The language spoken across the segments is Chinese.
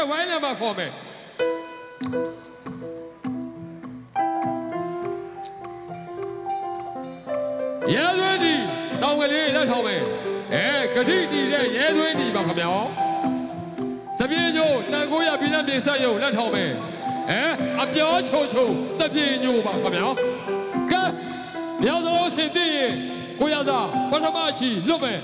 Get one number for me. Yeah, ready. Now we'll hear that for me. Eh, Kadidi, yeah, ready, Bakamiao. Sabino, Nagoya, Pinam, Sayo, that for me. Eh, Apia, Chocho, Sabino, Bakamiao. Cut. Yazo, Sidi, Guyaza, Basamachi, Lume.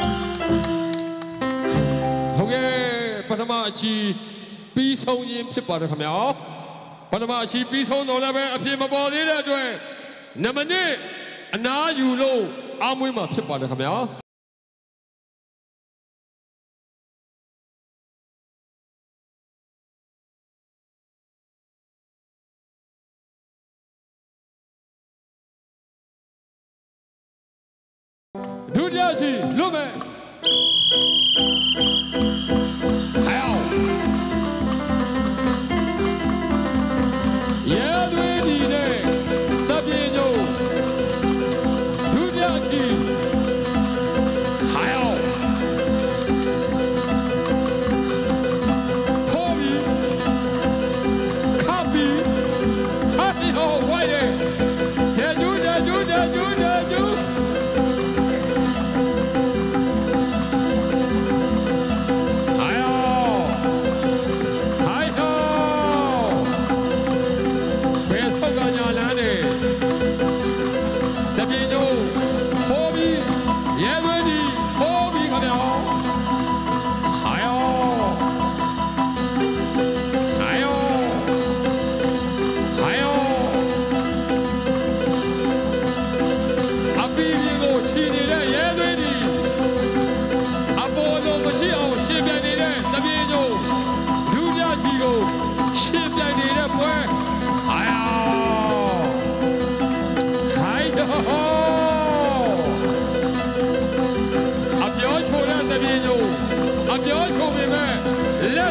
把他妈去逼抽你，去把他怎么样？把他妈去逼抽弄那边，别没包你了，对，那么你拿油喽，阿妹嘛，去把他怎么样？是不是你的波儿？哎呀，哎呦，阿彪出来的比牛，阿彪出名的，那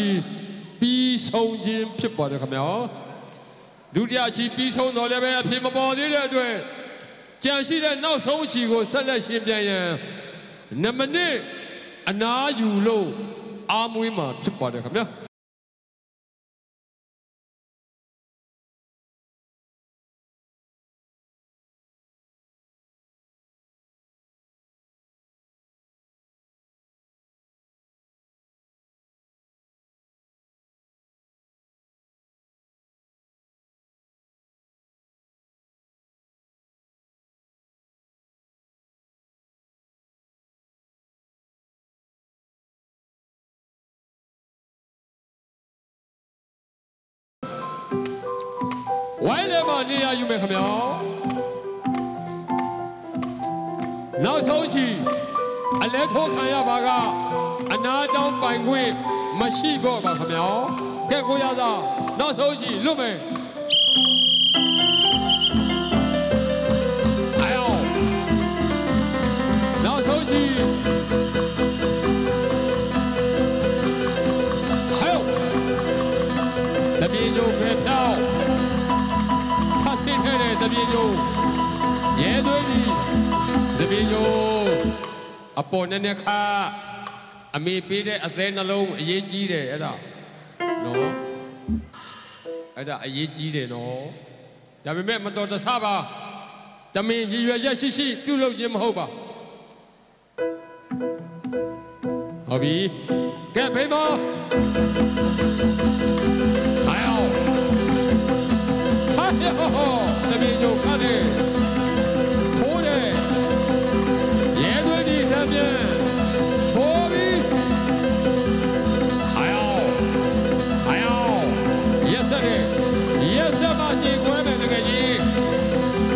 是必胜金匹马的，看没有？如今是必胜到那边匹马跑的了，对。江西人老生气过，生来新边人。那么呢，哪有路？阿妹嘛，匹马的，看没有？ 外来嘛，你也有没看苗？老手机，俺来偷看呀，八个，俺拿张板柜没洗过吧，看苗？该过家子，老手机，路没？哎呦，老手机，哎呦，那边就开票。 这边有，也对的。这边有，阿婆奶奶卡，阿妹别的阿三那龙也记得，哎哒，喏，哎哒也记得喏。咱们没么做的啥吧？咱们一月一星期丢了就么好吧？好比，干杯吧！ 这边就看的，好的，也对的，这边，好的，还有，还有，也是的，也是把这关门这个你，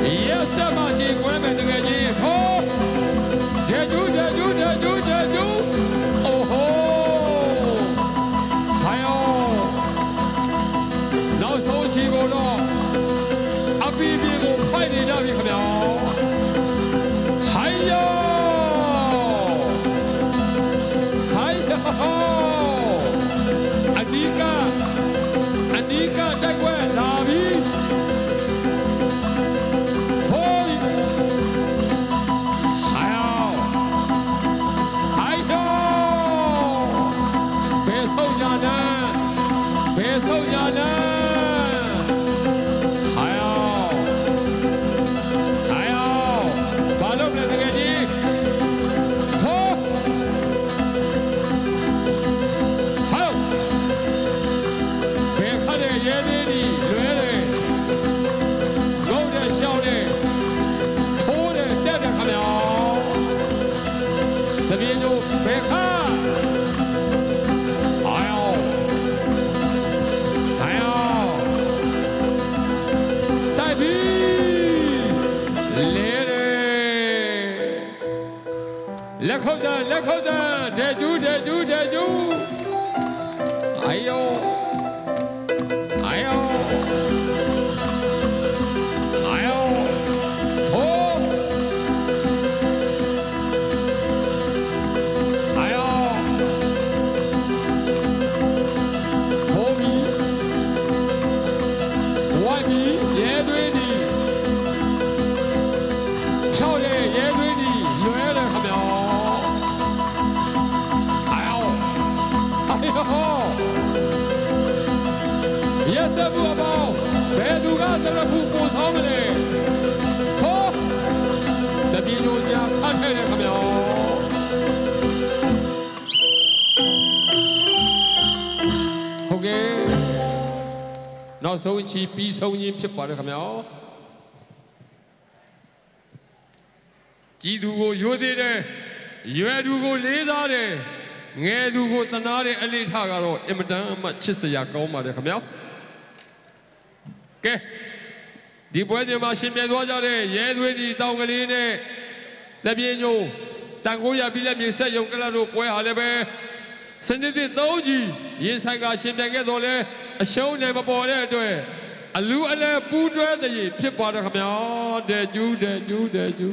也是把这关门这个你，好，这就这就这就这就，哦吼，还有。口子，站住，站住，站住！哎呦，哎呦，哎呦，哦，哎呦，口米，外米，也对的，漂亮，也对。 Yes, Abu Abao. Beduga terapu kau tahu ni. Kau, tapi juga ada yang kau. Okay. Nau saunci, pisau ni siapa yang kau? Jidu kau judi de, yedu kau lezat de, ngedu kau senar de elita kalau. Imadam macam siapa kau malah kau? 给，你不要你妈身边多少的，也对你到个里呢，那边有，但我也比那边少用个那路过下来呗。甚至对手机，也参加身边个多嘞，小人不包嘞对，啊路啊嘞不转的也偏巴的很妙，得救得救得救。